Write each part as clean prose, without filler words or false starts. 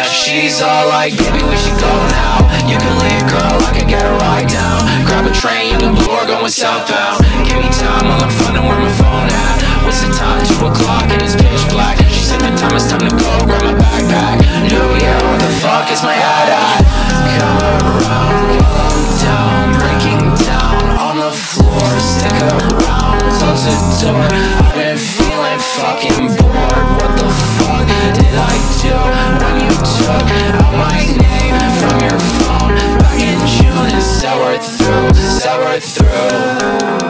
that. She's all like, yeah, we wish you'd go now. You can leave, girl, I can get a ride down. Grab a train, Yonge and Bloor, going southbound. Give me time, I'll have fun and where my phone at. What's the time? 2 o'clock and it's pitch black. She said the time is time to go, grab my backpack. New year, where the fuck is my hat at? Come around, going down, breaking down on the floor. Stick around, close the door. I've been feeling fucking bored. What the fuck did I do when you took out my name from your phone back in June? And sour through, sour through.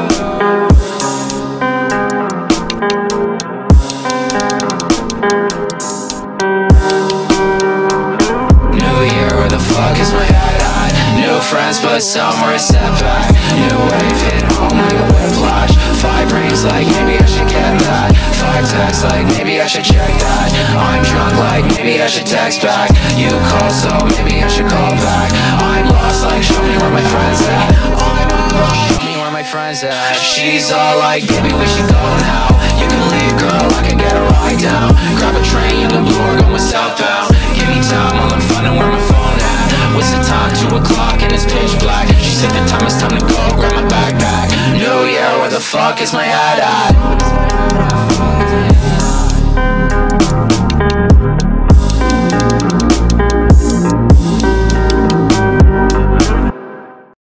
Friends, but some were a setback. New wave hit home like a whiplash. 5 rings like maybe I should get that. 5 texts like maybe I should check that. I'm drunk like maybe I should text back. You call so maybe I should call back. I'm lost like show me where my friends at. I'm lost, show me where my friends at. She's all like, yeah, we wish you'd go now. You can leave, girl, I can get a ride down. Grab a train, Yonge and Bloor, going southbound. Give me time, I'll have fun and where my phone at. What's the time? 2 o'clock and it's pitch black. She said the time is time to go, grab my backpack. New year, where the fuck is my hat at?